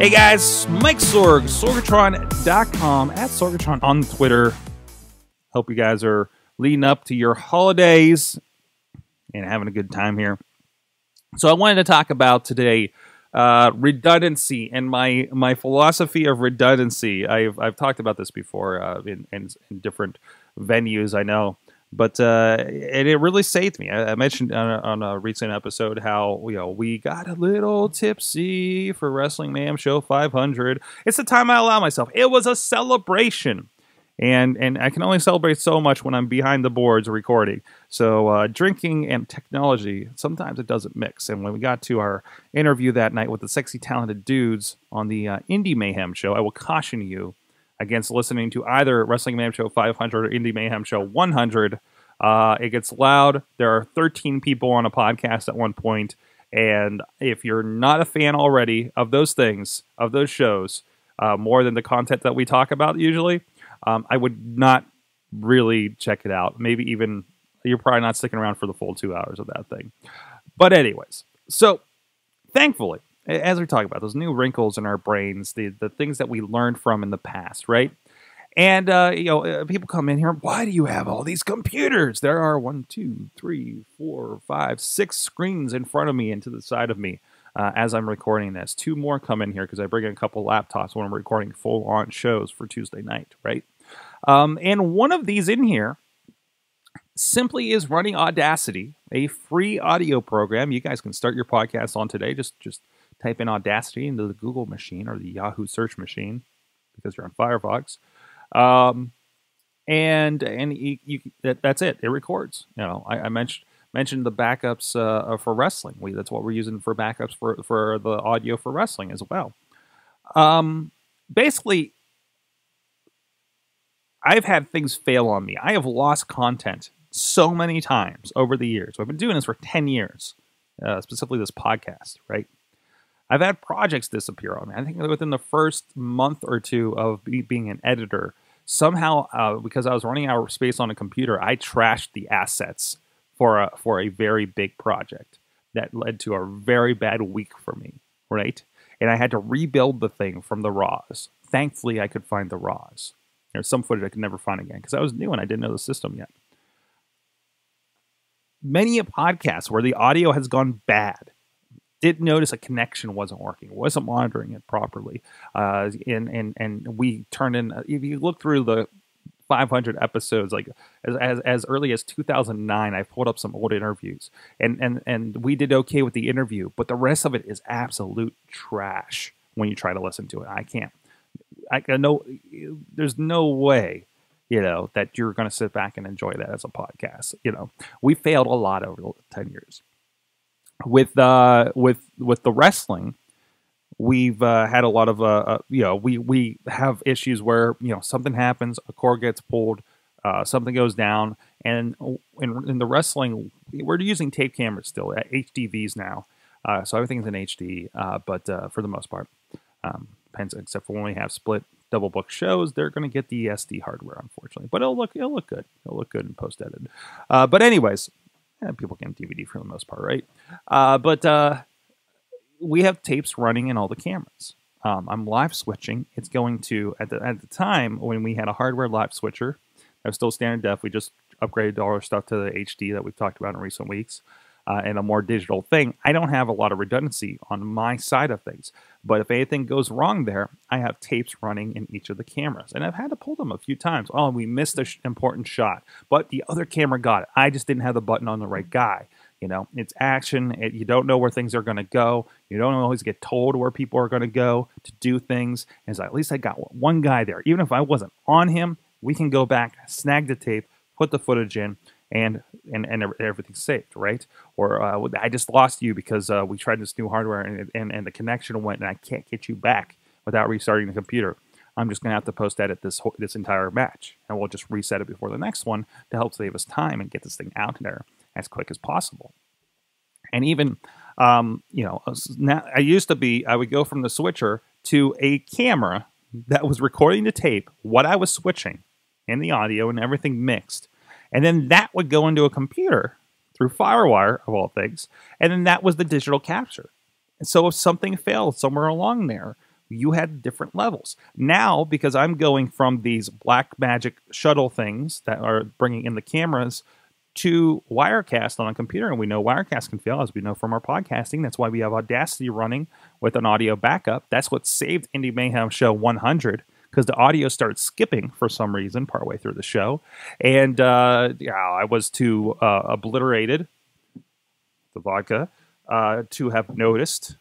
Hey guys, Mike Sorg, Sorgatron.com, at Sorgatron on Twitter. Hope you guys are leading up to your holidays and having a good time here. So I wanted to talk about today redundancy and my philosophy of redundancy. I've talked about this before in different venues, I know. But and it really saved me. I mentioned on a recent episode how we got a little tipsy for Wrestling Mayhem Show 500. It's the time I allow myself. It was a celebration, and I can only celebrate so much when I'm behind the boards recording. So drinking and technology, sometimes it doesn't mix. And when we got to our interview that night with the sexy talented dudes on the Indie Mayhem Show, I will caution you against listening to either Wrestling Mayhem Show 500 or Indie Mayhem Show 100. It gets loud. There are 13 people on a podcast at one point, and if you're not a fan already of those things, of those shows, more than the content that we talk about usually, I would not really check it out. Maybe even you're probably not sticking around for the full 2 hours of that thing. But anyways, so thankfully, as we talk about those new wrinkles in our brains, the things that we learned from in the past, right? And, people come in here, why do you have all these computers? There are 1, 2, 3, 4, 5, 6 screens in front of me and to the side of me as I'm recording this. 2 more come in here because I bring in a couple laptops when I'm recording full-on shows for Tuesday night, right? And one of these in here simply is running Audacity, a free audio program. You guys can start your podcast on today. Just type in Audacity into the Google machine or the Yahoo search machine because you're on Firefox. That's it. It records. I mentioned the backups for wrestling. That's what we're using for backups for the audio for wrestling as well. Basically, I've had things fail on me. I have lost content so many times over the years. I've been doing this for 10 years, specifically this podcast, right? I've had projects disappear on me. I think within the first month or two of being an editor, somehow, because I was running out of space on a computer, I trashed the assets for a very big project that led to a very bad week for me, right? And I had to rebuild the thing from the raws. Thankfully, I could find the raws. There's some footage I could never find again because I was new and I didn't know the system yet. Many a podcast where the audio has gone bad, did notice a connection wasn't working, wasn't monitoring it properly, and we turned in. If you look through the 500 episodes, like as early as 2009, I pulled up some old interviews, and we did okay with the interview, but the rest of it is absolute trash when you try to listen to it. I can't. I know there's no way, that you're going to sit back and enjoy that as a podcast. We failed a lot over the 10 years. With the wrestling, we've had a lot of we have issues where something happens, a cord gets pulled, something goes down, and in the wrestling we're using tape cameras still, HDVs now, so everything's in HD, but for the most part, except for when we have split double book shows, they're going to get the SD hardware unfortunately, but it'll look good, and post edited, but anyways. And people get DVD for the most part, right? But we have tapes running in all the cameras. I'm live switching. It's going to, at the time when we had a hardware live switcher, that was still standard def. We just upgraded all our stuff to the HD that we've talked about in recent weeks, and a more digital thing. I don't have a lot of redundancy on my side of things. But if anything goes wrong there, I have tapes running in each of the cameras. And I've had to pull them a few times. Oh, we missed an important shot. But the other camera got it. I just didn't have the button on the right guy. It's action. You don't know where things are going to go. You don't always get told where people are going to go to do things. And so at least I got one guy there. Even if I wasn't on him, we can go back, snag the tape, put the footage in, and everything's saved, right? Or I just lost you because we tried this new hardware and the connection went and I can't get you back without restarting the computer. I'm just going to have to post edit this entire match, and we'll just reset it before the next one to help save us time and get this thing out there as quick as possible. And even now I would go from the switcher to a camera that was recording the tape, what I was switching, and the audio and everything mixed. And then that would go into a computer through Firewire, of all things. And then that was the digital capture. And so if something failed somewhere along there, you had different levels. Now, because I'm going from these Black Magic shuttle things that are bringing in the cameras to Wirecast on a computer, and we know Wirecast can fail, as we know from our podcasting. That's why we have Audacity running with an audio backup. That's what saved Indie Mayhem Show 100, because the audio started skipping for some reason partway through the show. And yeah, I was too obliterated, the vodka, to have noticed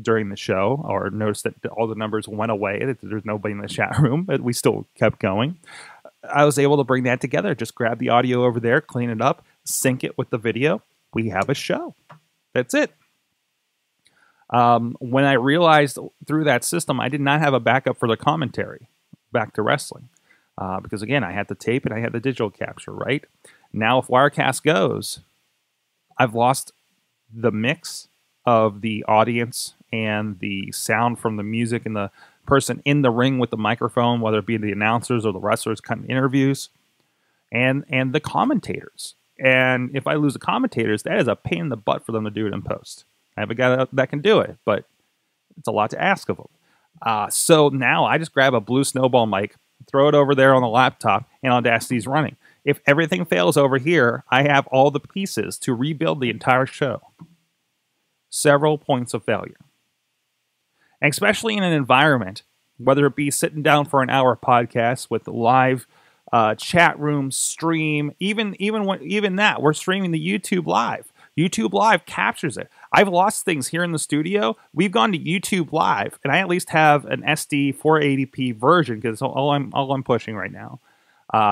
during the show, or noticed that all the numbers went away, that there's nobody in the chat room, but we still kept going. I was able to bring that together. Just grab the audio over there, clean it up, sync it with the video. We have a show. That's it. When I realized through that system, I did not have a backup for the commentary back to wrestling. Because again, I had the tape and I had the digital capture, right? Now, if Wirecast goes, I've lost the mix of the audience and the sound from the music and the person in the ring with the microphone, whether it be the announcers or the wrestlers kind of interviews, and the commentators. And if I lose the commentators, that is a pain in the butt for them to do it in post. I have a guy that can do it, but it's a lot to ask of them. So now I just grab a Blue Snowball mic, throw it over there on the laptop, and Audacity's running. If everything fails over here, I have all the pieces to rebuild the entire show. Several points of failure. And especially in an environment, whether it be sitting down for an hour podcast with live chat room stream, even that, we're streaming the YouTube Live. YouTube Live captures it. I've lost things here in the studio. We've gone to YouTube Live, and I at least have an SD 480p version, because all I'm pushing right now.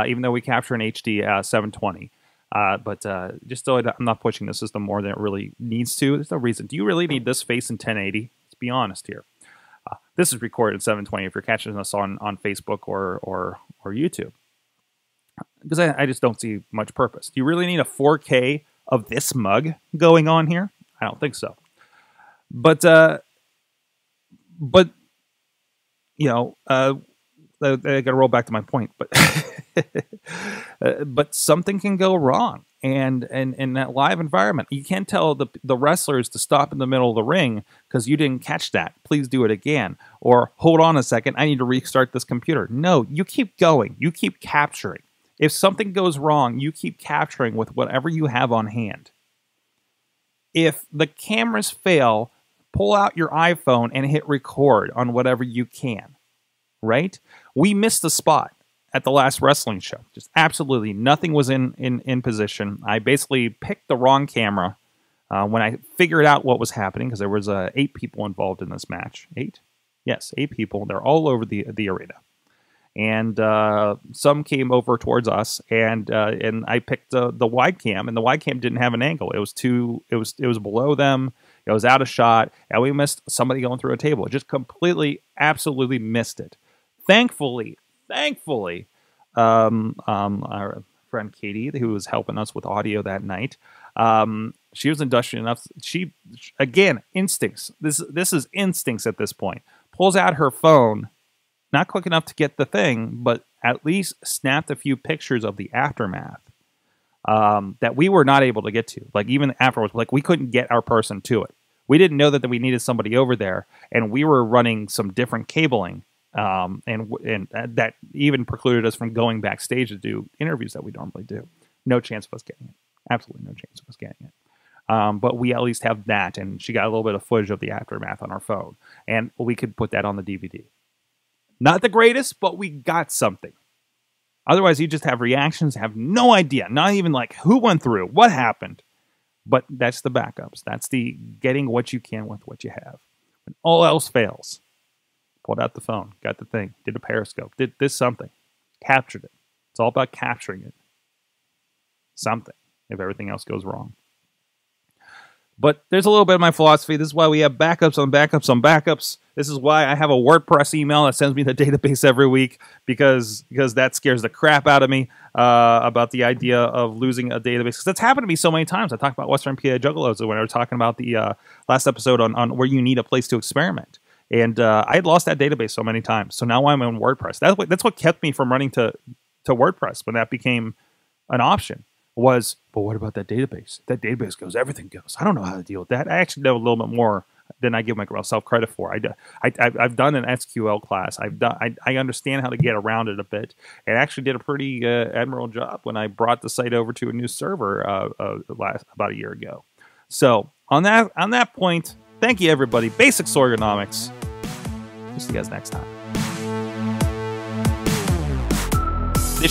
Even though we capture an HD 720. But just so I'm not pushing the system more than it really needs to. There's no reason. Do you really need this face in 1080? Let's be honest here. This is recorded at 720 if you're catching us on Facebook or YouTube. Because I just don't see much purpose. Do you really need a 4K of this mug going on here? I don't think so. But you know, I gotta roll back to my point, but but something can go wrong, and in that live environment, you can't tell the wrestlers to stop in the middle of the ring because you didn't catch that. Please do it again, or hold on a second, I need to restart this computer. No, you keep going, you keep capturing. If something goes wrong, you keep capturing with whatever you have on hand. If the cameras fail, pull out your iPhone and hit record on whatever you can. Right? We missed the spot at the last wrestling show. Just absolutely nothing was in position. I basically picked the wrong camera when I figured out what was happening, because there was 8 people involved in this match. 8? Yes, 8 people. They're all over the arena. And some came over towards us, and I picked the wide cam, and the wide cam didn't have an angle. It was below them. It was out of shot, and we missed somebody going through a table. It just completely, absolutely missed it. Thankfully, our friend Katie, who was helping us with audio that night, she was industrious enough. She, again, instincts. This is instincts at this point. Pulls out her phone. Not quick enough to get the thing, but at least snapped a few pictures of the aftermath that we were not able to get to. Like, even afterwards, like, we couldn't get our person to it. We didn't know that we needed somebody over there, and we were running some different cabling, and that even precluded us from going backstage to do interviews that we normally do. No chance of us getting it. Absolutely no chance of us getting it. But we at least have that, and she got a little bit of footage of the aftermath on our phone, and we could put that on the DVD. Not the greatest, but we got something. Otherwise, you just have reactions, have no idea, not even like who went through, what happened. But that's the backups. That's the getting what you can with what you have. When all else fails, pulled out the phone, got the thing, did a Periscope, did this something, captured it. It's all about capturing it. Something, if everything else goes wrong. But there's a little bit of my philosophy. This is why we have backups on backups on backups. This is why I have a WordPress email that sends me the database every week, because that scares the crap out of me about the idea of losing a database. Because that's happened to me so many times. I talked about Western PA Juggalos when I was talking about the last episode on where you need a place to experiment. And I had lost that database so many times. So now I'm on WordPress. That's what kept me from running to WordPress when that became an option. But what about that database? That database goes, everything goes. I don't know how to deal with that. I actually know a little bit more than I give myself credit for. I've done an SQL class. I understand how to get around it a bit, and actually did a pretty admirable job when I brought the site over to a new server about a year ago. So on that point, thank you everybody. Basic Sorganomics. We'll see you guys next time. This